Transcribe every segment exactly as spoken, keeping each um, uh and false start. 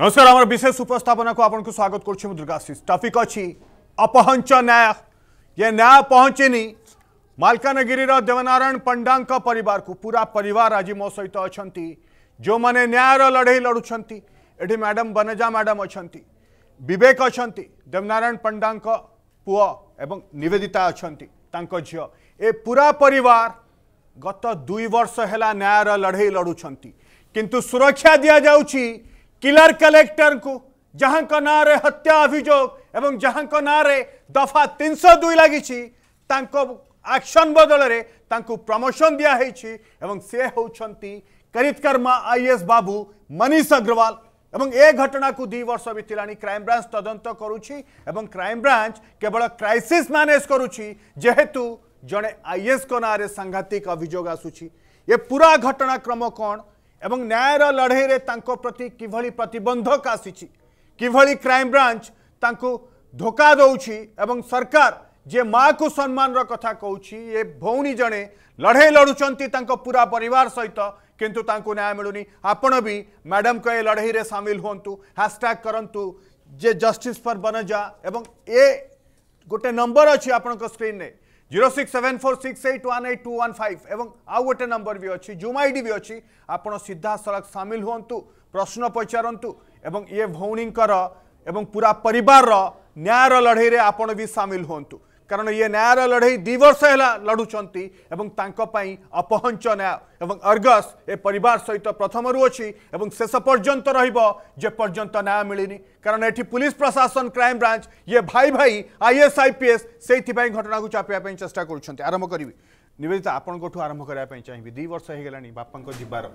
नमस्कार आम विशेष उपस्थापना को आपको स्वागत करुँ दुर्गाशीष। टॉपिक अच्छी अपहंच न्याय ये न्याय पहुँचेनी मालकानगिरी देवनारायण पंडा परिवार को पूरा परिवार आज मो सहित अच्छा जो मैंने न्यायर लड़े लड़ुंट ये मैडम बनेजा मैडम अच्छा बेक अच्छा देवनारायण पंडा पुओ एवं निवेदिता अच्छा झी ए पूरा परिवार गत दुई वर्ष है न्यायर लड़े लड़ुंट किंतु सुरक्षा दि जाऊँगी किलर कलेक्टर को जहां का ना रे हत्या अभियोग एवं जहां का ना रे दफा तीन सौ दुई लगी एक्शन बदल रे प्रमोशन दिया एवं से होती करितकर्मा आईएएस बाबू मनीष अग्रवाल एवं ए घटना को दु वर्ष बीतला क्राइम ब्रांच तदंत करुँच क्राइम ब्रांच केवल क्राइसिस मैनेज करुच्ची जेहेतु जड़े आईएएस को ना रे सांघातिक अभियोग आसूची ये पूरा घटनाक्रम कौन एवं न्यायर लड़े रे तांको प्रति किभली प्रतिबंधक आसी किभली क्राइम ब्रांच तांको धोखा दौची एवं सरकार जे माँ को सम्मान कथा कहूँ ये भौणी जड़े लड़े लड़ुंट तांको पूरा परिवार सहित किंतु तांको न्याय मिलूनी। आपण भी मैडम को ये लड़े रे सामिल हुंतु हैशटैग करंतु जे जस्टिस फॉर बनजा एवं ए गोटे नंबर अच्छी आपण स्क्रीन में zero six seven four six eight one eight two one five एवं आउ गोटे नंबर भी अच्छी जूम आईडी भी अच्छी आपड़ सीधा सड़क सामिल हुंतु प्रश्न पचारंतु एवं ये भौणींकर एवं पूरा परिवार न्यायर लड़े रे आपण भी सामिल हुंतु कारण ये न्यायर लड़े दु वर्ष है लड़ुंट एवं अपहंच न्याय एवं अर्गस ए परिवार सहित प्रथम रु अच्छी एवं शेष पर्यंत रे पर्यंत न्याय मिलनी कारण ये पुलिस प्रशासन क्राइम ब्रांच ये भाई भाई आईएएस आईपीएस से घटना को चापिया चेष्टा कर आरंभ करी। निवेदिता आपण आरंभ करने चाहिए दु वर्ष हो बापा जीवार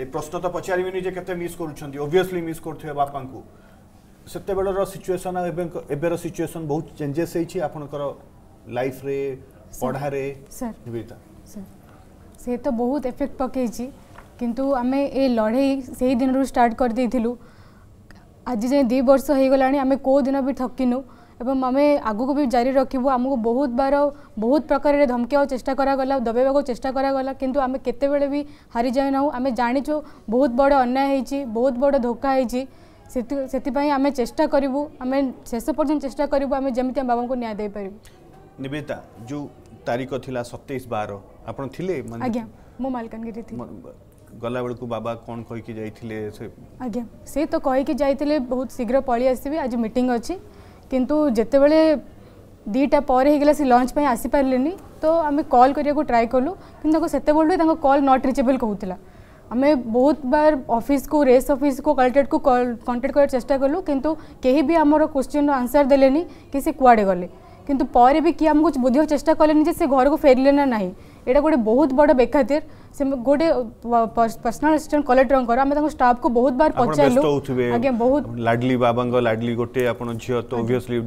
ये प्रश्न तो पचारे के मिस करसली मिस कर बापा को सेते बेलर सिचुएसन एबेर सिचुएसन बहुत चेंजेस होती आपनकर लाइफ रे पढ़ा रे सर निवेदिता सर से तो बहुत इफेक्ट पकई किंतु आम ए लड़ाई से दिन रू स्टार्ट कर देथिलु आज जाए दु वर्ष हो गलानी आम को दिन भी ठकिनु एवं आम आगु को भी जारी रखिबो। आमको बहुत बार बहुत प्रकार धमकिया चेष्टा कराला दबाइबा को चेष्टा कराला किंतु आम केते बेले भी हारी जाए ना आम जानिचो बहुत बड़ अन्याय होइची बहुत बड़ धोखा होइची से आम चेष्टा करूँ आम शेष पर्यटन चेष्टा करूँ आम जमी बाबा को न्याय दे पार। निवेदिता जो तारीख थिला सत्ताईस बार आपन थिले माने आज्ञा मो मालकानगिरी थी गला बेलू बाबा कौन कहीकि जाइथिले से आज्ञा से तो कहीकि जाइथिले बहुत शीघ्र पळी आसीबी आज मीटिंग अछि किंतु जेतेबेले दीटा पर हो गला से लंच पे आसी पारलेनी तो आम कॉल करिया को ट्राई कलु किंतु सेते बोलू ताको कॉल नॉट रिचेबल कहूतिला आमे बहुत बार ऑफिस को रेस ऑफिस को कलेक्टर को कांटेक्ट कर चेष्टा कलु किंतु केही भी आमर क्वेश्चन आंसर देलेनी कि से कुआडे गले किंतु परे भी कि आमको बुझियो चेष्टा कलेनी जे से घर को फेरले ना नाही एटा गोटे बहुत बड़ बेखातिर से गोटे पर्सनल असिस्टेंट कलेक्टर आम ताको स्टाफ को बहुत बार पचारलु आगे बहुत लाडली बाबांग लाडली गोटे आपन झियो तो ऑब्वियसली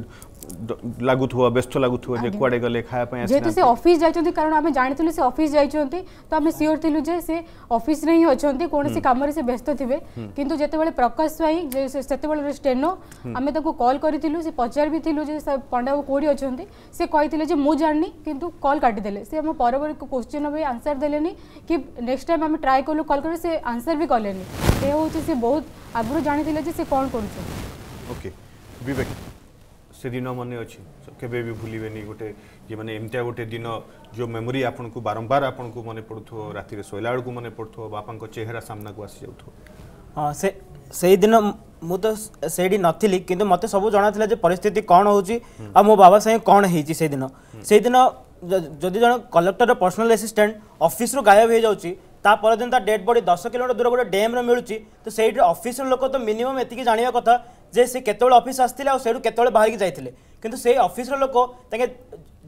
लागुथुआ व्यस्त लागुथुआ जे कुआडे गले खाया पय जे से ऑफिस जायछथि कारण आमे जानितलु से ऑफिस जायछथि तो आमे सियोर थिलु जे से ऑफिस नै होछथि कोनोसी काम रे से व्यस्त थिबे किंतु जते बेले प्रकाश स्वाई जे सेते बेले स्टेनो आमे ताको कॉल करितिलु से पचार भी थिलु जे पंडा कोडी होछथि से कहितिले जे मु जाननी किंतु कॉल काटि देले से हम परवर्ती क्वेश्चन भी आंसर देलेनी कि नेक्स्ट टाइम आमे ट्राई करलु कॉल करे से आंसर भी करलेनी ए होछि से बहुत आगु जानितिले जे से कोन करूछ। ओके विवेक से दिन मन अच्छी केवे भी भूलें गोटे ये मैंने एमती गोटे दिन जो मेमोरी आपन को बारंबार आपन को मन पड़ो राति शोला बेलू मन पड़ो बापा चेहरा सामना को आसी जाऊ से सही दिन मु तो सही नी कि मत सब जना परिस्थिति कौन हो मो बाबा संगे कौन होदिन से दिन जदि जन कलेक्टर पर्सनल एसिस्टेंट ऑफिस गायब हो जाऊँगी तापरदिन ता डेड बॉडी दस किलोमीटर दूर गोटे डैम्रे मिलूँ तो सही ऑफिस लोक तो मिनिमम एति जाना कथा जे से केत ऑफिस आसते और केतल बाहर की जाते कि से ऑफिस लोक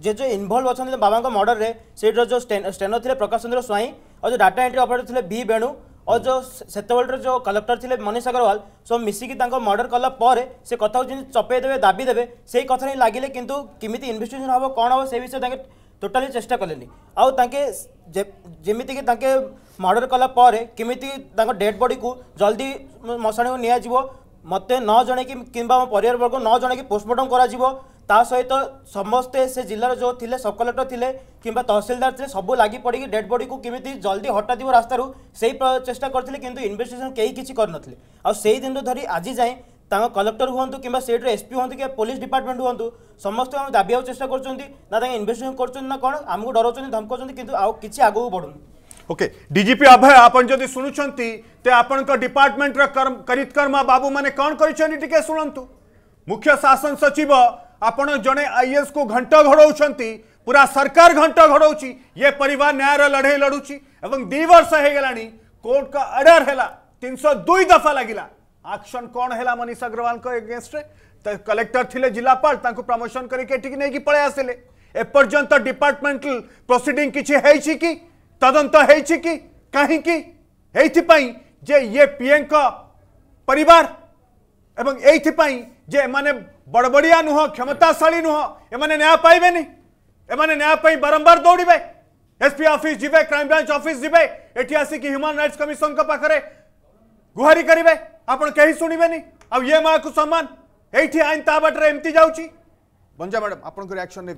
जे जो इनवल्व अच्छा बाबा मर्डर में सेठ जो स्टेनो थे प्रकाश चंद्र स्वाई और जो डाटा एंट्री ऑपरेटर थे भी बेणु और जो सेतबेल जो कलेक्टर थे मनीष अग्रवाल सब मिसिकी मर्डर कलापर से कथा चपे देवे दाबी देवे से कथा नहीं लगे कितु किमी इन्वेस्टिगेशन हम कौन हम से विषय में टोटाली चेष्टा कले आमिक मर्डर कलापर किमिति डेड बॉडी को जल्दी मशाणी को निजी मत न जन कि मो परिवार वर्ग न जन कि पोस्टमार्टम ता सहित समस्ते से जिलार जो थे सब कलेक्टर थे कि तहसिलदार थे सब लगी पड़ी डेड बॉडी को किमी जल्दी हटाद रास्तार से चेषा करते कि इन्वेस्टिगेशन कहीं किसी करनथिले आ सेहि दिन धरी आज जाए तांको कलेक्टर हूँ कि सीट्रे एसपी हूँ कि पुलिस डिपार्टमेंट हूँ समस्त दाबिया चेषा करा इन्वेस्टिगेशन कर कौन आमको डराउन धमकाउन कि किसी आगे बढ़ूँ। ओके डीजीपी अभय आपन जदि सुनुचंती ते आपन का डिपार्टमेंट रा कर्म करितकर्मा बाबू माने कौन करिछनी टिके सुनंतु। मुख्य शासन सचिव आपन जने आईएएस को घंटा घड़ौछंती पूरा सरकार घंटा घड़ौची ये परिवार न्याय रा लड़े लड़ुची एवं दु वर्ष हे गलानी कोर्ट का ऑर्डर हैला तीन सौ दो दफा लागिला एक्शन कौन हैला मनीष अग्रवाल को अगेंस्ट रे कलेक्टर थिले जिलापाल तांको प्रमोशन करी के टिक नै की पळे आसेले ए पर्यंत डिपार्टमेंटल प्रोसीडिंग किछि हेइ छि की तदंत है कि कहीं की जे ये पीएम का परिवार एवं जे एमाने बड़बड़िया नुह क्षमताशाली नुह एमाने न्याय पाइबे नहीं एमाने न्याय पाई बारंबार दौड़े एसपी ऑफिस जीवे क्राइम ब्रांच ऑफिस जीवे एठी आसी कि ह्यूमन राइट्स कमिशन का पाखरे गुहारी करेंगे आपन कहीं सुनिबे नहीं अब ये माँ को सम्मान एठी आईन ता बाटे एमती जाउची। बंजा मैडम आपन को रिएक्शन ने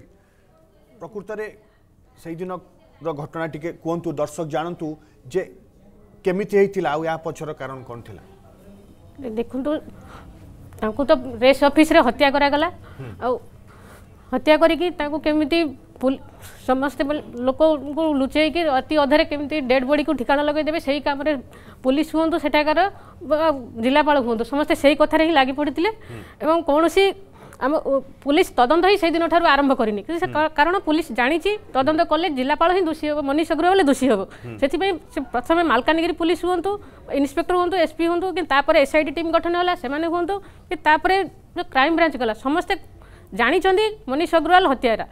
प्रकृत रे सही दिन घटना टिके कहतु दर्शक जानतु जे केमिति हेतिला आ या पछर कारण कोन थिला देखंतु तांको तो रेस ऑफिस रे हत्या करा गला आ हत्या करी कि तांको केमिति समस्त लोक को लुचेई कि अति अधरे केमिति डेड बॉडी को ठिकाना लगाई देबे सेही काम रे पुलिस होंतो सेठाकर जिलापाल होंतो समस्त सेही कथा रे लागी पड़ितिले एवं कोनोसी आम पुलिस तदंत ही से दिन ठार आरंभ करनी कारण पुलिस जानी तदंत कले जिलापाल ही दोषी हम मनीष अग्रवाल दोषी हम से प्रथम मालकानगिरी पुलिस हूँ इन्स्पेक्टर हूँ एसपी हूँ कि एसआईटी टीम गठन होला से हूँ कि क्राइम ब्रांच गला समस्ते जानी मनीष अग्रवाल हत्यारा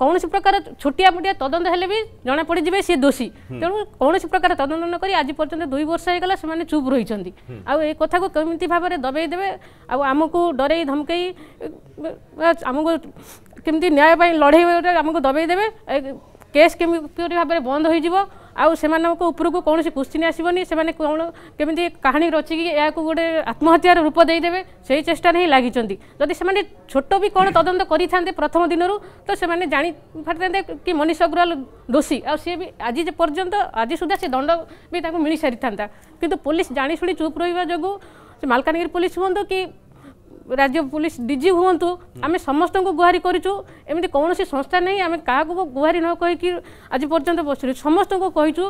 कौन प्रकार छोटिया मोटिया तदंत हेले भी जना पड़े सी दोषी तेणु कौन प्रकार तदंत नक आज पर्यटन दुई वर्ष होगा से चुप रही आई कथा को कमी भाव में दबईदेवे आमको डरे धमकई आमको कमी न्याय लड़े आमको दबईदेवे केस केमी भाव में बंद हो आउ से ऊपर को कौन क्वेश्चन आसवनी से कौन केमी कहानी रचिकी या गोटे आत्महत्यार रूप देदेवे से चेष्टा ही लगी जदि से छोट भी कौन तदंत करें प्रथम दिन रू तो से जानी पारे कि मनीष अग्रवाल दोषी आ सी भी आज पर्यंत आज सुधा से दंड भी मिल सारी था कि पुलिस जाशुणी चुप रहा जो मालकानगिरी पुलिस हूँ कि राज्य पुलिस डीजी हूँ आम समस्त को गुहारी करमती कौन संस्था नहीं आम क्या गुहारी न कहीकि आज पर्यटन बसुँ समस्त को कहीचु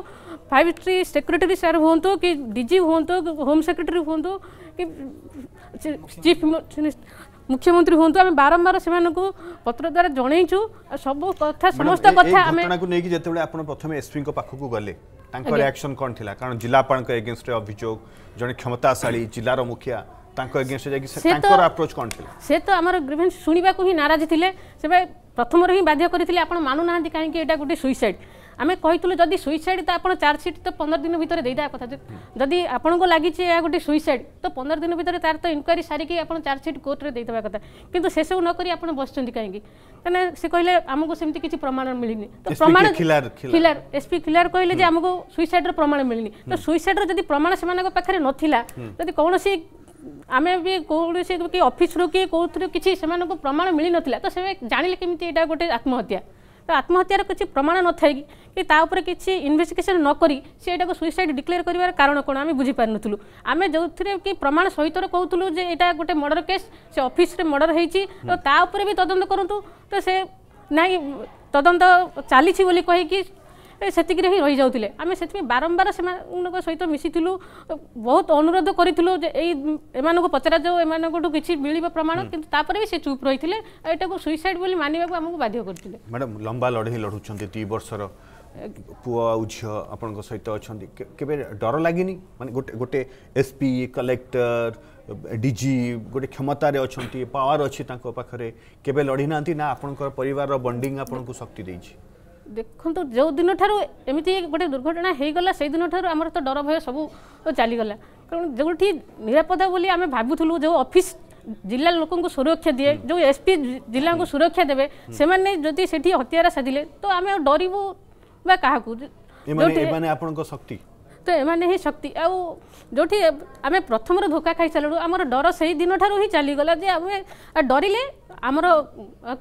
फाइव थ्री सेक्रेटरी सार हूँ कि डीजी हूँ होम सेक्रेटरी हूँ कि चीफ मुख्यमंत्री हूँ आम बारंबार से पत्र द्वारा जनईचु सब कथा समस्त कथा प्रथम एसपी पाखक गले रिएक्शन कौन थी कारण जिलापाल एगेन्स्ट अभियोग जन क्षमताशाली जिलार मुखिया अप्रोच कौन से तो आम ग्रीवेंस शुणा ही नाराज थे से प्रथम हिं बाध्य करते आप मानुना कहीं गोटे सुइसाइड आम कही जदि सुइसाइड तो आप चार्जसीट तो पंद्रह दिन भितर देदा कथा जदि आपन को लगी गोटे सुइसाइड तो पंद्रह दिन भितर तार तो इनक्वारी सारिकी आप चार्जसीट कोर्टे देदेवा कथा किंतु से सब नक आप बस कहीं से कहले आमको सेमती किसी प्रमाण मिलनी तो प्रमाण खिलार एसपी खिलार कहले आमको सुइसाइड प्रमाण मिलनी तो सुइसाइड जदि प्रमाण से पाखे नाला जदि कौन आम भी कौन से कि ऑफिस रू कि कौन किसी से प्रमाण मिल नाला तो से जानिले केमती एटा गोटे आत्महत्या तो आत्महत्यार किसी प्रमाण न थाई कि तापर किसी इन्वेस्टिगेशन नक सीटा सुइसाइड डिक्लेयर कर कारण कौन आम बुझीपार नुँ आम जो कि प्रमाण सहित कहूँ जे यहाँ गोटे मर्डर केस से ऑफिस मर्डर होपर भी तदंत करूँ तो से नाई तदंत चली कहीकि सेतिक ही रही जाते आम से बारंबार से सहित मिशीलु बहुत अनुरोध करूँ को पचरा जाओ एम कि मिल प्रमाण किपर भी से चुप रही है यहाँ को सुइसाइड मानवाक आमको बाध्य करते। मैडम लंबा लड़े लड़ुंट दुई बर्षर पुओ आ झील आपण सहित अच्छा केवे डर लगे माने गोटे गोटे एसपी कलेक्टर डीजी गोटे क्षमतार अच्छा पावर अच्छी पाखे केवे लड़ी ना ना आपंकर परिवार बंडिंग आपको शक्ति देती देखो जो दिन ठारू एमती गोटे दुर्घटना हो गला से दिन ठारू आमर तो डर भय सब चलीगला कारण जो निरापदा बोली आम भावुलु जो ऑफिस जिला लोक को सुरक्षा दिए जो एसपी जिला को सुरक्षा देवे से जदि से हत्यारा साजिले तो आम डरू बा क्या शक्ति तो ये शक्ति आउ जो आम प्रथम धोखा खाई सारू आम डर से दिन ठार ही चलीगला जे आम डरले आमर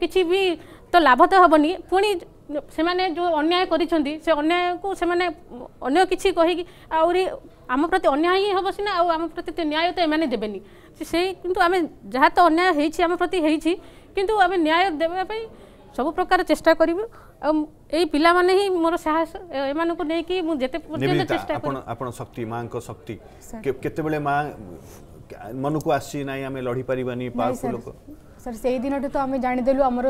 किसी भी तो लाभ तो हेनी पुणी से जो अन्याय से अन्याय को सेने अगर किसी कहीकि आहरी आम प्रति अन्याय ही हम सीना आम प्रति न्याय तो एम देवेनि से किंतु आम जहाँ तो अन्याय होम प्रति किंतु आम न्याय देवाई सब प्रकार चेष्टा करूँ यही पिला माने ही मोर साहस एमान को नहीं कि मु जेते पर्यंत चेष्टा आपण आपण शक्ति मां को शक्ति केते बेले मां मन को आसी नाही हमें लड़ी परिवानी पावरफुल लोग सर सेही दिनटे तो हमें जानि देलु हमर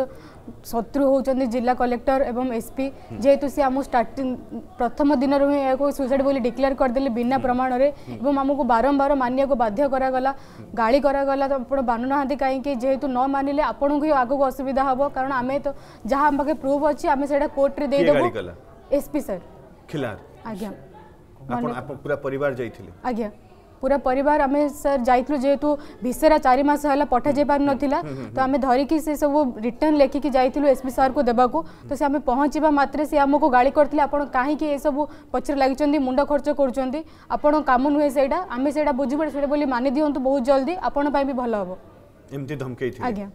शत्रु होचंदी जिला कलेक्टर एवं एसपी जेतु से हम स्टार्टिंग प्रथम दिन रो एको सुसाइड बोली डिक्लेयर कर देले बिना प्रमाण रे एवं हमको बारंबार मानिया को बाध्य करा गला गाली करा गला तो आपण बानु नाहंती काई कि जेतु न मानिले आपण को आगो असुविधा हबो कारण हमें तो जहां हम बाकी प्रूफ अछि हमें सेडा कोर्ट रे दे देबो एसपी सर खिलार आज्ञा आपण आपण पूरा परिवार जाइथिले आज्ञा पूरा परिवार आम सर जाइलु जेहेतु भिसेरा चार मस है पठा जा पार नाला तो आम धरिकी से सब रिटर्न लेखिकी जाइलु एसपी सर को देवा को तो से आम पहुँचा मात्र से आमको गाड़ी करते आप कहीं ये सब पचर लगी मुंड खर्च कर आपण कम नुहे से आम से बुझे से मानि दिखुँ बहुत जल्दी आपण भी भल हम एमती धमकई आज्ञा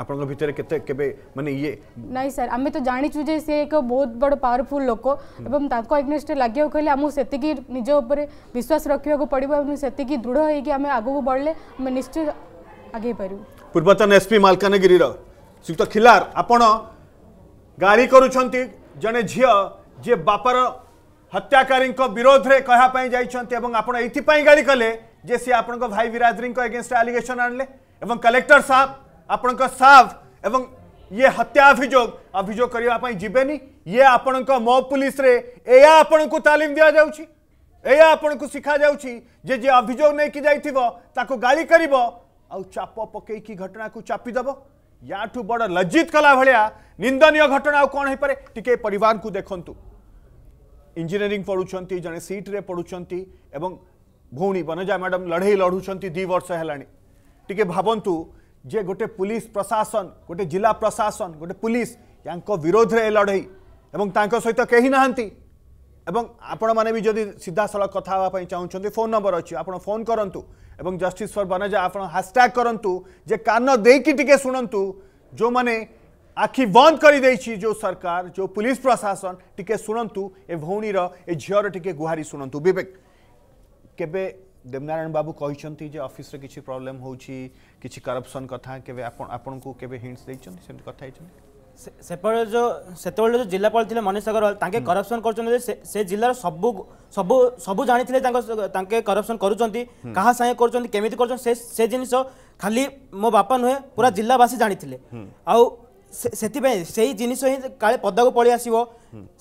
आपन भीतर केते केबे माने ये नहीं सर आम तो जानिचु जे से एक बहुत बड़ पावरफुल लोक एवं ताको एग्नेस्ट लागे कहले आमु सेति की निज ऊपर विश्वास रखिया को पड़िबो एवं सेति की दृढ़ हे कि आमे आगु को बढ़ले हम निश्चय आगे परु पूर्वतन एसपी मालकानगिरी रो श्रीयुक्त खिलार आपण गाली करूछंती जने झियो जे बापार हत्याकारी को विरोध रे कहया पई जाइछंती एवं आपण एथि पई गाली कले जे से आपण को भाई बिरादरी को एगेंस्ट एलिगेशन आनले एवं कलेक्टर साहब आपण का साफ एवं ये हत्या अभियोग अभियोग करने जीवेनि ये आपण को मो पुलिस रे एया आपण को तालीम दिया जाउची एया आपण को सिखा जाउची जे जे अभियोग नै कि जाइथिबो ताको गाली करिवो आ चाप पकेई की घटना को चापी दबो याठू बड़ लज्जित कला भलिया निंदनीय घटना कोन हे परे टिके परिवार को देखंतु इंजीनियरिंग पढुछंती जने सीट रे पढुछंती एवं भौणी बनजा मैडम लड़ाई लढुछंती दो वर्ष हेलानी टिके भाबंतु जे गोटे पुलिस प्रशासन गोटे जिला प्रशासन गोटे पुलिस यांको विरोध रे लड़ई एवं तांको सहित कहीं नाहंती एवं आपण माने भी जदि सीधा सड़क कथा होबा पई चाहउछंती फोन नंबर अछि आपण फोन करंतु एवं जस्टिस फॉर बनजा आपण हैशटैग करंतु जे कान देकी टिके सुनंतु जो माने आखि बंद करी देछि जो सरकार जो पुलिस प्रशासन टिके सुनंतु ए भौणी रो ए झियर टिके गुहारी सुनंतु विवेक केबे देवनारायण बाबू कहिसंती जे ऑफिस रे किछि प्रॉब्लम होउछि किछि करप्शन कथा केबे आपन आपन को केबे हिंट्स दैछंती सेम कथा हिचंती सेपर जो सेतबेले जो जिल्लापाल थिले मनीष अग्रवाल ताके करप्शन करचंती से, से जिल्ला सब सब सब जानिथिले तांके तांके करप्शन करूचंती कहा साय करचंती केमिति करचंती से से जिनिस खाली मो बापा नहे पूरा जिल्लावासी जानिथिले आ सेति पे सेही जिनिस ही काले पदा को पळी आसीबो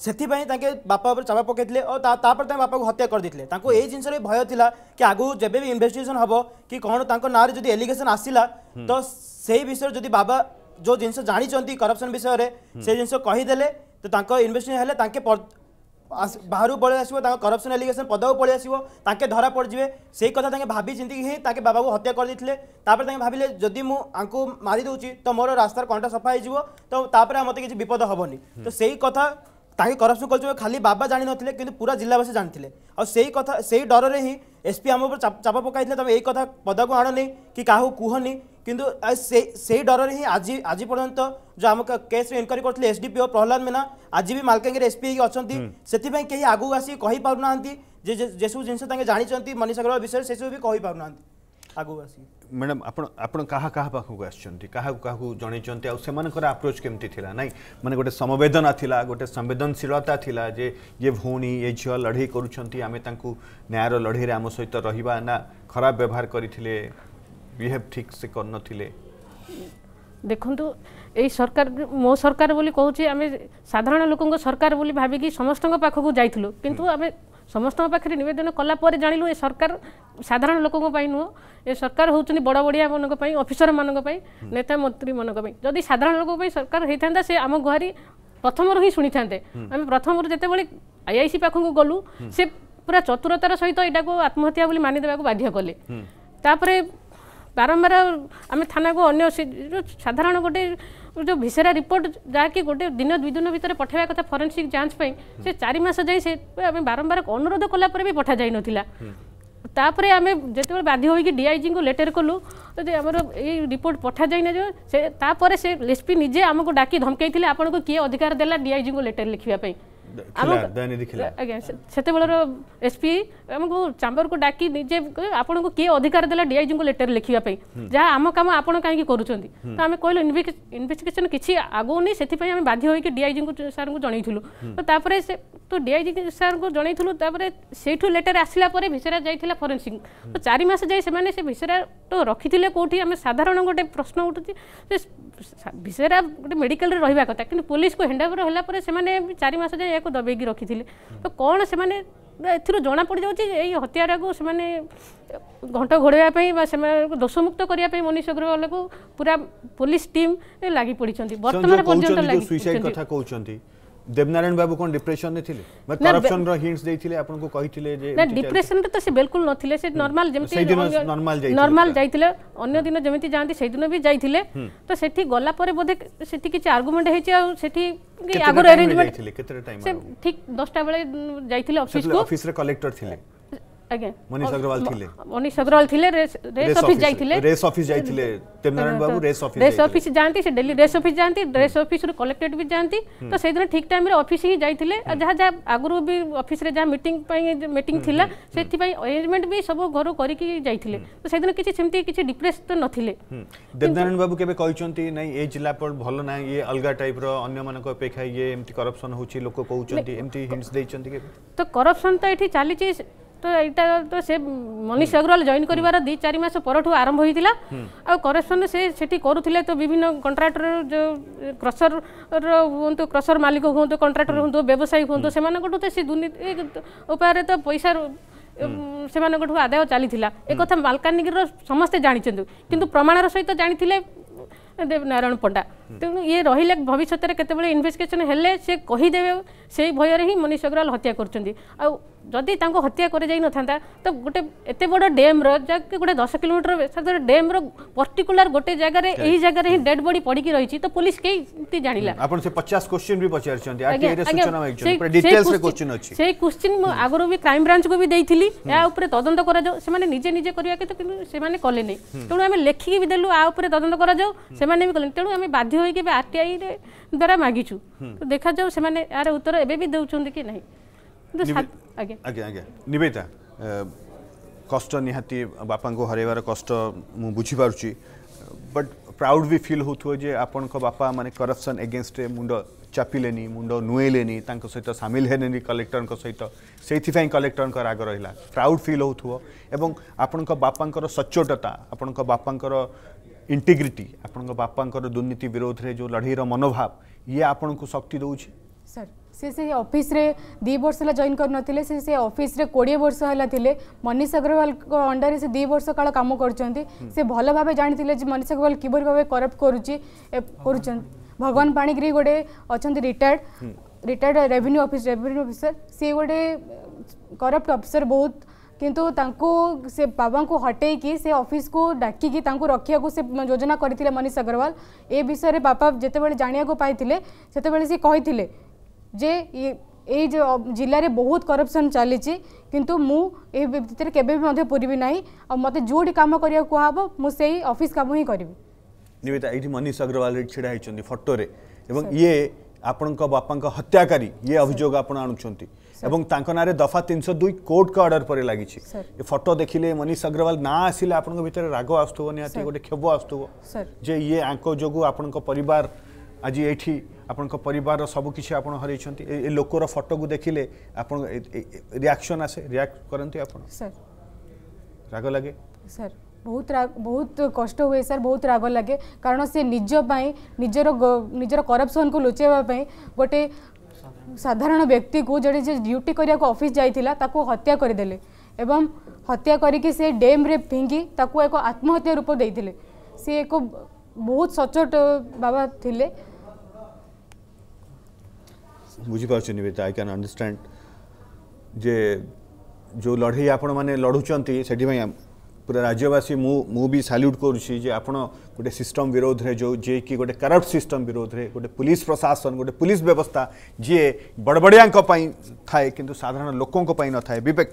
सेति पे ताके बापा ऊपर चाबा पकेतले और तापर ता बापा को हत्या कर दितले ताको एही जिनिस रे भय थिला कि आगु जेबे भी इन्वेस्टिगेशन हबो कि कोन ताको नारे जदी एलिगेशन आसीला तो सेही विषय जदी बाबा जो जिनिस जानि चंती करप्शन विषय रे से जिनिस कहि देले तो ताको इन्वेस्टिगेशन हेले ताके बाहर पळी आसीबो ताको करप्शन एलिगेशन पदा को पळी आसीबो ताके धरा पड़ जिवे सेही कथा ताके भाबी जिंदगी हे ताके बाबा को हत्या कर दितले तापर ताके भाबिले जदी मु आंको मारी दोची तो मोर रास्तार कांटा सफा हे जिवो तो तापर मते किछि विपद हबोनी तो सेही कथा ताके करप्शन करछो खाली बाबा जानि नथिले किंतु पूरा जिल्लावासी जानिथिले आ सेही कथा सेही डर रे ही एसपी हम ऊपर चापा पकाइथिले तमे एही कथा पदा को आणो नै कि काहू कुहनी किंतु से सेही डर रे ही आज आज पर्यंत जो आम केस इनक्वारी करथिले एसडीपीओ प्रहलाद मेना आज भी मालकानगिरी एसपी अछंती सेति पई केही आगु आसी कहि पारु नांती जे जे सब जिंस ताके जानि चंती मनीष अग्रवाल विषय से सब भी कहि पारु नांती आगु आसी मैडम आपण आपण कहा कहा पाखु आछंती कहा कहा जणै चंती आ से मानकर अप्रोच केमती थिला नै माने गोटे संवेदना थिला गोटे संवेदनशीलता थिला जे ये भौणी ये झियो लढई करूछंती आमे तांकु न्याय रो लढई रे आम सहित रहिबा ना खराब व्यवहार करथिले बिहेव ठीक से करन थिले देखंतु ए सरकार मो सरकार बोली कहूँ आम साधारण लोकों सरकार बोली भाविकी समस्त पाखक जाइलु किंतु आम समस्त पाखे नवेदन कलापर जाणिलु ए सरकार साधारण लोकों नुह ए सरकार होउछनि बड़ बड़िया मानी अफिसर मानी नेता मंत्री मानी जदि साधारण लोकों सरकार होता से आम गुहारी प्रथम रू ही शुणी था आम प्रथम जिते बड़े आई आई सी पाखक गलु से पूरा चतुरतार सहित यहाँ आत्महत्या मानिदेवा बाध्य कले बारंबार आम थाना को अन्य साधारण गोटे जो भिसेरा रिपोर्ट जहाँकि गोटे दिन दुई दिन भितर पठाइबा कथा फॉरेंसिक जांच पई से चार मास जाई से आम बारंबार अनुरोध कला पर भी पठा जाई नथिला तापरे आम जिते बाध्य होइकि डीआईजी को लेटर कलु तो आम ये रिपोर्ट पठा जाई न जो से तापर से एसपी निजे आमको डाकी धमकई आपण को किए अधिकार देला डीआईजी को लेटर लिखवाई एसपी चैंबर को डाकी निजे आपन को किए अधिकार देला डीआईजी को लेटर लिखापी जहाँ आम कम आपड़ कहीं तो आम कहल इन्वेस्टिगेशन किसी आगो नहीं से बाध्य होकर डीआईजी को सार को जनईलु तो डीआईजी सार को जनईलु से लेटर आसला भिसेरा जाइए फॉरेंसिक तो चार मास जाने से भिसेरा तो रखी थे कौटी आम साधारण गोटे प्रश्न उठू भिसेरा गोटे मेडिकल रहा कथा कि पुलिस को हैंडओवर होगापर से चार मास जाए या दबेगी रखी थे तो कौन से जना पड़ जाऊँ ये हत्यारा को घंट घोड़ाइवाई दोषमुक्त करने मनीष अग्रवाल को पूरा पुलिस टीम लगी पड़ी बर्तमान पर्यटन देवनारायण बाबू कौन डिप्रेशन में थिले बट करप्शन रो हिंट्स देथिले आपन को कहिथिले जे ना डिप्रेशन तो से बिल्कुल न थिले से नॉर्मल जेमति नॉर्मल जाई नॉर्मल जाईथिले अन्य दिन जेमति जानती से दिन भी जाईथिले तो सेठी गला परे बोधे सेठी किछ आर्गुमेंट हेछि आ सेठी आगो अरेंजमेंट थिले केतरा टाइम से ठीक दस टा बेले जाईथिले ऑफिस को ऑफिस रे कलेक्टर थिले अगे मनीष अग्रवाल थिले मनीष अग्रवाल थिले रेस ऑफिस जाईथिले रेस ऑफिस जाईथिले देवनारायण बाबू रेस ऑफिस रेस ऑफिस जानती से डेली रेस ऑफिस जानती रेस ऑफिस रो कलेक्टेड भी जानती तो से दिन ठीक टाइम रे ऑफिस ही जाईथिले जहा जहा आगरो भी ऑफिस रे जहा मीटिंग पई मीटिंग थिला सेति पई अरेंजमेंट भी सब घर करी की जाईथिले तो से दिन किछि सेमति किछि डिप्रेस तो नथिले देवनारायण बाबू केबे कहिचंती नै ए जिल्ला पर भलो नै ये अलगा टाइप रो अन्य मानक अपेक्षा ये एम्ति करप्शन होछि लोक कहउचंती एम्ति हिंट्स देइचंती के तो करप्शन तो एठी चाली छी तो यहाँ तो से मनीष अग्रवाल जॉइन कर दी चार मास पर आरंभ होता आ करप्शन से सेठी करुले तो विभिन्न कंट्राक्टर जो क्रसर हूँ तो क्रसर मालिक हूँ तो कंट्राक्टर हूँ तो व्यवसायी हूँ से उपाय तो पैसा से आदाय चली एक कथा मालकानगिरी समस्ते जानी कि प्रमाणर सहित जानी देवनारायण पंडा तेणु ये रही भविष्य में केतबे इन्वेस्टिगेशन हेले से कहीदेवे से भयर ही मनीष अग्रवाल हत्या कर जदि तांको हत्या कर जाई न था तो गोटे एत बड़ डेम रा गोटे दस किलोमीटर डेम पर्टिकुलर गोटे जगार यही जगार ही डेड बॉडी पड़ी रही तो पुलिस कई जाना पचास क्वेश्चन भी पचार क्वेश्चन आगर भी क्राइम ब्रांच को भी देती तदंत करेजे करने कले नहीं तेणु आम लेखिकी भी देलु आ तदंत कर तेणु आम बाध्य होकर आरटीआई द्वारा मागिचु देखा जाऊ से यार उत्तर एवं भी दौरान कि नहीं निवेदिता कष्ट निहाती बापा को हरैबार कष्ट मु बुझीपारुची बट प्राउड भी फील होथो जे आपन को बापा माने करप्शन एगेंस्ट मुंड चापिलेनी मुंड नुएलेनी तांको सहित शामिल हेनेनी कलेक्टर को सहित सेथिफाई कलेक्टर को राग रहिला प्राउड फील होथो एवं आपन को बापा को सच्चोटता आपन को बापा को इंटीग्रिटी आपन को बापा को दुर्नीति विरोध रे जो लड़ाई रो मनोभाव ये आपन को शक्ति दोउची सर से से ऑफिस रे दी वर्ष है जॉइन करनथिले से से ऑफिस रे बीस वर्ष हला थिले मनीष अग्रवाल को अंडर रे से दो वर्ष काल काम करचंती से भलो भाबे जानिथिले जे मनीष अग्रवाल किबोर भाबे करप्ट करूची करूचन भगवान पाणिगिरी गोडे अछंती retired retired revenue office revenue officer से गोडे करप्ट ऑफिसर बहुत किंतु तांको से बाबा को हटे कि से ऑफिस को डाकी की तांको रखिया को से योजना करथिले मनीष अग्रवाल ए विषय रे बाबा जते बेले जानिया को पाइथिले सेते बेले से कहिथिले जे ये ये जो जिले में बहुत करप्शन चली किंतु मु ए भीतर केबे भी पूरी ना और मत जोटी काम करिया कहबो मु सेही ऑफिस काम ही करी निवेदिता ये मनीष अग्रवाल छिड़ा होती फोटो रे एवं ये आपण बापा हत्याकारी ये अभियोग आप आनुंट एवं नारे दफा तीन सौ दुई कोर्ट का अर्डर पर लगी फोटो देखिले मनीष अग्रवाल ना आसिले आपण भितर राग आसुव निहाती गोटे क्षोभ आसुव जे ये आंको जो आपण परिवार आज ये आपण को परिवार सबकि आप हर लोकर फोटो को देखिले आप रिएक्शन आसे रिएक्ट करते सर राग लगे सर बहुत राग बहुत कष्ट हुए सर बहुत राग लगे कारण से निजपाई निजर निजर करप्शन को लुचाइवाई गोटे साधारण व्यक्ति को जड़े जे ड्यूटी करिया को ऑफिस जाइतिला ताको हत्या करदेले एवं हत्या करके से डेम रे फिंगी ताको एक आत्महत्या रूप देइतिले से एक बहुत सचोट बाबा थिले बुझीपार्छ निवेदिता आई कैन अंडरस्टैंड जे जो लड़ाई आपण माने लड़ुचंती सेठी भाई पूरा राज्यवासी मु मु भी सैल्यूट करुच्ची जे आपण गोटे सिस्टम विरोध रे जो जे कि गोटे करप्ट सिस्टम विरोध रे गोटे पुलिस प्रशासन गोटे पुलिस व्यवस्था जे बड़बड़िया थाए किंतु साधारण लोकों न थाए। विवेक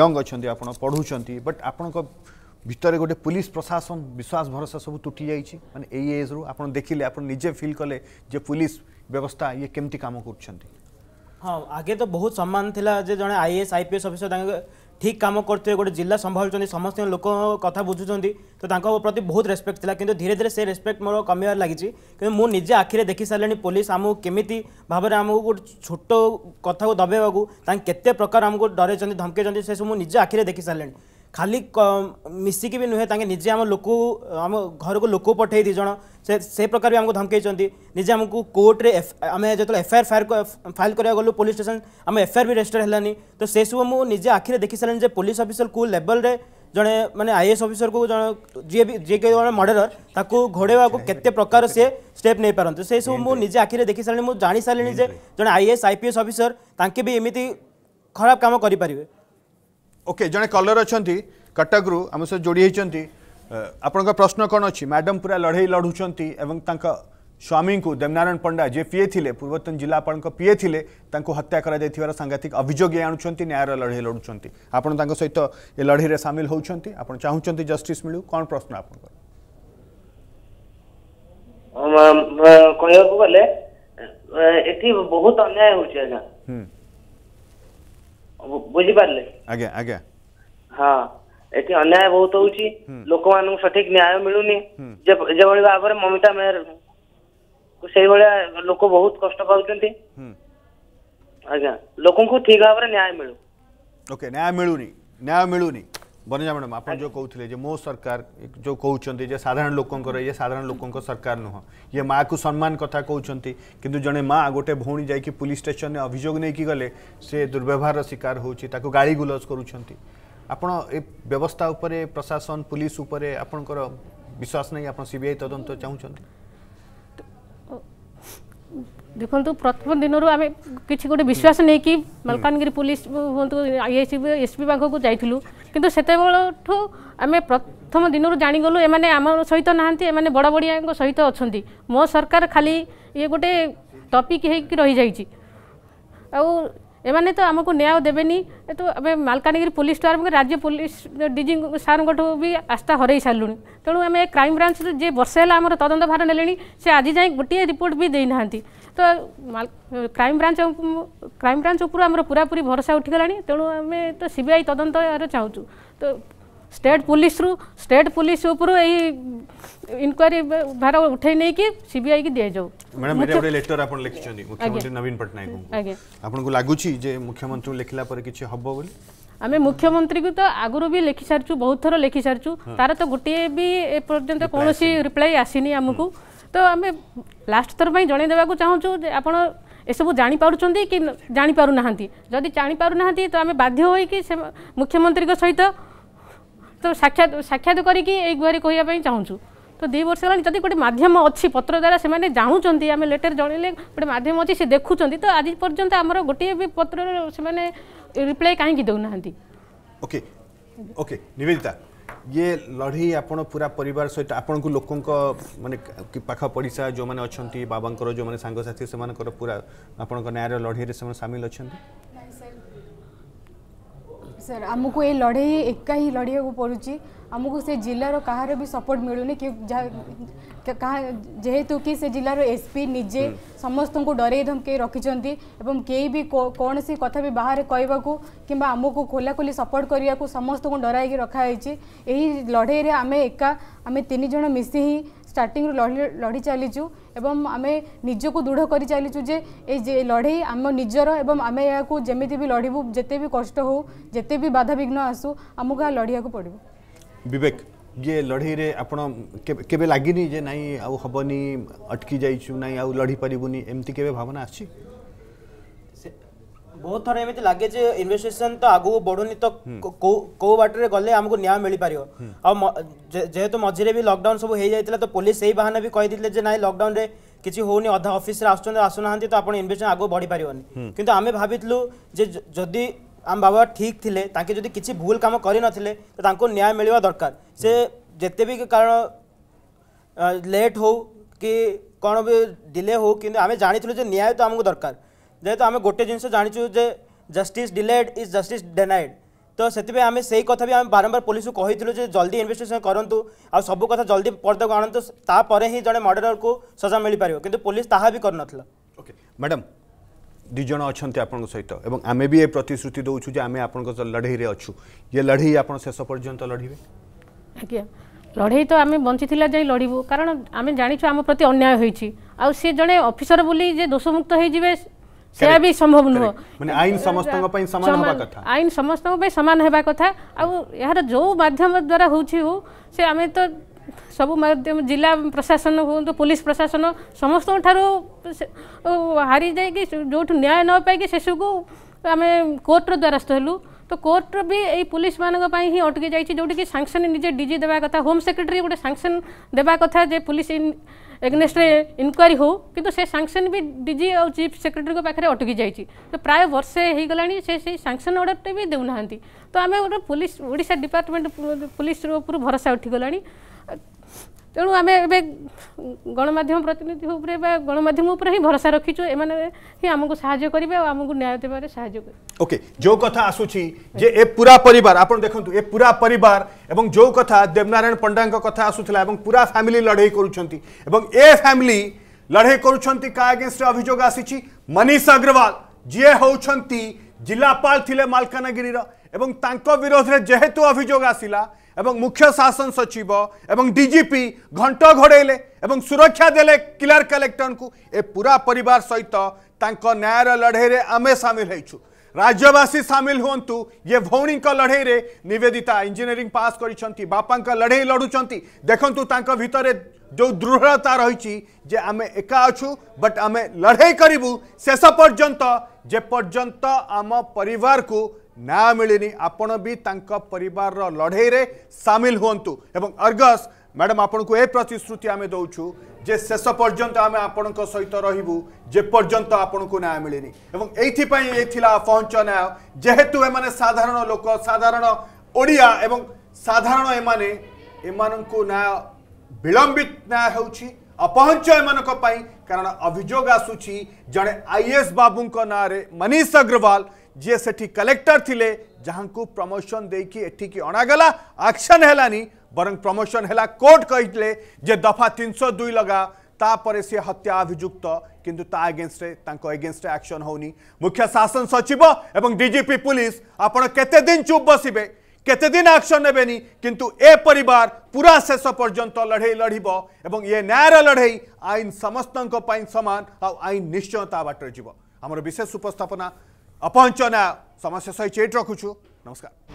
यंग अच्छा आप पढ़ुंट बट आपण भितर गोटे पुलिस प्रशासन विश्वास भरोसा सब तुटी जाइए माने एई एज रु आपण देखिले आपण निजे फील कले जे पुलिस व्यवस्था ये केमती काम करुछंती। हां आगे तो बहुत सम्मान थिला जे जने आईएएस आईपीएस ऑफिसर तांगे ठीक काम करते गोटे जिला संभालुंत समस्त लोक कथा बुझुंत तो तांको प्रति बहुत रेस्पेक्ट थिला किंतु धीरे धीरे से रेस्पेक्ट मोर कमिवार लगी मु निजे आखिरे देखि सारे पुलिस आमु केमिति भाव में आमको गोटे छोट कथा को दबाइवाकू केते प्रकार आमको डरे धमके से सब निजे आखिरे देखि सारे खाली मिसिकी भी नुहे निजे आम लोक आम घर को लोक पठे दीज से, से प्रकार भी आमको धमकई निजे आमको कोर्टे आम जो एफआईआर फायर फाइल करा गलु पुलिस स्टेशन आम एफआईआर भी रजिस्टर हैलानी तो से सब मुझे निजे आखिरे देखी सारे जे पुलिस ऑफिसर को लेवल रे जड़े माने आईएएस ऑफिसर को जड़े जी भी जी के जड़े मर्डरर ताको घोड़ेवा को केते प्रकार से स्टेप नहीं पारंत से सब मुझे निजे आखिरे देखी सारे मुझे जानी सारे जे जड़े आईएएस आईपीएस ऑफिसर ताके भी एमिति खराब काम करि परिबे। ओके जड़े कलर अच्छा कटक रु आम सहित जोड़ी आपण प्रश्न कौन अच्छी मैडम पूरा लड़े लड़ुंट एवं स्वामी को देवनारायण पंडा जे पीए थे पूर्वतन जिलापाल पीए थे हत्या कर सांघातिक अभियोग ये आणुंट न्यायर लड़े लड़ुंट आपत तो ये लड़े में सामिल होती चाहते जस्टिस मिलू कौन प्रश्न आप बहुत अन्याय हो बुझी पारे आगे आगे हाँ ये अन्याय बहुत होची लोक मान सठिक न्याय मिलूनी जो भाव में ममिता मेहर से भाया लोक बहुत कष्ट पाउछंती आज्ञा लोक को ठीक भाव में न्याय मिलू। ओके न्याय मिलूनी न्याय मिलूनी बनिजा मैडम आप जो कहते जे मो सरकार जो कहते जे साधारण लोकंर ये साधारण लोकंर सरकार नुह ये माँ को सम्मान कथा कहते किंतु जने माँ गोटे भौणी जाकि पुलिस स्टेशन में अभियोग नहीं कि गले से दुर्व्यवहार शिकार होची ताको गाली गुलज करूछंती आपण व्यवस्था उपरे प्रशासन पुलिस उपरे आपनकर विश्वास नहीं आप सीबीआई तदंत चाहूछंती। देखो प्रथम दिन आम किसी गोटे विश्वास नहीं कि मलकानगिरी पुलिस हूँ आईएसपी एसपी पाखक को जाइलु कितु से आम प्रथम दिन जाणीगलु एम आम सहित नहांती एम बड़ बड़िया सहित अच्छा मो सरकार खाली ये गोटे टपिक हो रही जाइए आने तो आमको न्याय देवेनि तो आम मलकानगिरी पुलिस द्वारा राज्य पुलिस डीजी सारों भी आस्था हर सारू तेणु आम क्राइम ब्रांच जे वर्ष है आम तदंत भार ने से आज जाए गोटे रिपोर्ट भी देना तो क्राइम ब्रांच क्राइम ब्रांच उपर आम पूरापूरी भरोसा उठीगला तेणु आम तो सीबीआई तदंत यार चाहूँ तो स्टेट पुलिस रु स्टेट पुलिस उपर इनक्वारी भार उठे नहीं कि सीबीआई की दि जाऊ। मैडम मेरे गोटे लेटर आपन लिखिछन मुख्यमंत्री नवीन पटनायक आपन को लागुची जे मुख्यमंत्री लिखला पर किछ हबो बोली आम मुख्यमंत्री को तो आगुरी भी लिखि सारिचु बहुत थर लिखि सारिचु तार तो गोटे भी ए पर्यंत कौन रिप्लाई आसीनी आमको तो आम लास्ट थर पर जनईदे चाहूँ आप सब जापार कि जापार ना जदि जापार ना तो आम बाध्य होगी मुख्यमंत्री सहित तो साक्षात साक्षात करके कहवाई चाहूँ तो दु वर्ष है जब गोटे मध्यम अच्छी पत्र द्वारा से चाहूँगी आम लेटर जनइले गोटे मध्यम अच्छी से देखुं तो आज पर्यंत आमर गोटे भी पत्र से रिप्लाई कहीं देना। ओके ओके निवेदिता ये लड़े आपण पूरा परिवार सहित आपण को लोक माने पाखा पड़िशा जो मैंने अच्छे बाबांकर जो मैंने सांग साथी से पूरा आपण न्यायर लड़े से सामिल अच्छा सर आमको ये लड़े एका ही लड़े को पड़ुची आमको से जिलार कहार भी सपोर्ट मिलूनी जेहेतु कि से जिलार एसपी निजे समस्त को डरे धमके रखिंट एवं कई भी कौन सी कथा भी बाहर कहवा कि आमको खोला खोली सपोर्ट करने को समस्त को डराई रखाई लड़े रे आमे एका आमे तीन जन मिसी ही स्टार्टिंग लड़ी लड़ी चलीचु एवं आम निज को दृढ़ कर चलीचु जे ए लड़े आम निजर एवं आम या जमी भी लड़बू जिते भी कष्ट हो जिते भी बाधा विघ्न आसू आमको यहाँ लड़िया को पड़ो। विवेक ये लड़े रे आपण केबे लागिनी जे नाई आउ हबनी अटकी जाइचु नाई आउ लड़ी परिबुनी एमती केबे भावना आछि बहुत थर एमती लगे जे इन्वेस्टिगेशन तो आगु बढ़ुनी तो को बाटे गले आमको न्याय मिल पार जेहेतु मझे भी लॉकडाउन सब हो जाता तो पुलिस से बाहाना भी कहीदे ना लॉकडाउन रे किसी होनी अधा ऑफिस आसुना तो आप इन्वेस्टिगेशन आगे बढ़ी पार्बनी कितु आम भाई जदि आम बाबा ठीक थिले ताके जदि किछि भूल काम करि नथिले त तांको न्याय मिलवा दरकार। से जेते भी कारण लेट हो कि कौन भी डिले हो कि आम जानी जे न्याय तो आमको दरकार, जेहेतु आम गोटे जिनस जाचु जे justice delayed is justice denied, तो से आम से कथा भी आम बारंबार पुलिस को कही जे जल्दी इन्वेस्टिगेशन करूँ आ सब कथा जल्दी पर्दा को आणतु, तापर ही जड़े मर्डरर को सजा मिल पार, कि पुलिस ताहा भी करनथला। ओके मैडम दुज अच्छा आपण सहित एवं आम भी ये प्रतिश्रुति दौचु जे आम आप लड़े अच्छू, ये लड़े आप शेष पर्यंत लड़े। आज्ञा लड़े तो आम बंची जाए लड़बू, कारण आम जाचु आम प्रति अन्याय होती आ सी जड़े अफिसर बोली जे दोषमुक्त हो से भी संभव नुह। माने आईन समस्तक पई समान होबा कथा, आईन समस्तक पई समान होबा कथा। आ यार जो माध्यम द्वारा होछि हो से आमे तो सब माध्यम जिला प्रशासन हो तो पुलिस प्रशासन समस्त ठारो हारी जाय कि जोठ न्याय न पाए कि शेष को आमे कोर्ट रो द्वारस्थ हलु, तो कोर्ट भी ए पुलिस मानक पई ही अटके जाय छि, जोठी कि सैंक्शन निजे डीजी देबा कथा, होम सेक्रेटरी गोटे सैंक्शन देबा कथा जे पुलिस एग्नेस्ट इनक्वारी हो, किंतु से सैंक्शन भी डीजी और चीफ सेक्रेटरी को पाखे अटकी जाइए, तो प्राय वर्षे हो गला से सैंक्शन ऑर्डर टे भी देना, तो आम गोटे पुलिस ओडिशा डिपार्टमेंट पुलिस उपर भरोसा उठीगला। तेणु आम ए गणमाध्यम प्रतिनिधि गणमाध्यम उपर ही भरोसा रखीचु, एमाने ही आमको साहाय्य करिवे और आमको न्याय देबारे साहाय्य करिवे। ओके जो कथा आसुची जे ए पूरा परिवार आपण देखंतु, ए पूरा परिवार एवं जो कथा देवनारायण पंडा कथा आसुथला एवं पूरा फैमिली लड़ाई करूछंती एवं ए फैमिली लड़ाई करूछंती का अगेंस्ट अभियोग आसीची मनीष अग्रवाल जे होउछंती जिलापाल थिले मालकानगिरी रा, एवं तांको विरोध रे जेहेतु अभियोग आसिला एवं मुख्य शासन सचिव एवं डीजीपी घंट घोड़ेले एवं सुरक्षा देले किलर कलेक्टर को, ए पूरा परिवार सहित तांको न्यायर लड़े रे आमे सामिल होइछु, राज्यवासी सामिल हुंतु। ये भौणी लड़े रे निवेदिता इंजीनियरिंग पास करिसंती, बापा लड़े लड़ुचंती, देखंतु तांको भितरे जो दृढ़ता रही जे आमे एका अछु बट आमे लड़े करू शेष पर्यंत, जे पर्यंत आम परिवार को न्याय मिलनी आपण भी तांका परिवार रो लड़े रे सामिल हुंतु। एवं अर्गस मैडम आपण को ए प्रतिश्रुति आमे दौछु जे शेष पर्यंत आमे आपण को सहित रहिबु, जे पर्यंत आपण को न्याय मिलनी। एवं एथि पई एथिला पहुंच न्याय, जेहेतु एमाने साधारण लोक साधारण ओडिया एवं साधारण एमाने एमाननकु न्याय विलंबित न्याय होउछि अपहंच एमानक पई, कारण अभियोग आसुछि जने आईएएस बाबू को नारे मनीष अग्रवाल जे सेठी कलेक्टर थिले, जहां को प्रमोशन देकी एठी की अणागला एक्शन हेलानी बरंग प्रमोशन हेला, कोर्ट कहिले जे दफा तीन सौ दो लगा तापर से हत्या अभियुक्त किंतु ता अगेंस्ट तांको अगेंस्ट एक्शन होनी। मुख्य शासन सचिव एवं डीजीपी पुलिस आपण केते दिन चुप बसिबे, केते दिन एक्शन नेबेनी, किंतु ए परिवार पूरा शेष पर्यंत लड़े लड़िबो एवं ये न्यायर लड़े आईन समस्तनक पई समान आ आईन निश्चयता बाटर जीव। हमर विशेष उपस्थापना अपहंचना समस्या सहित रखुछु। नमस्कार।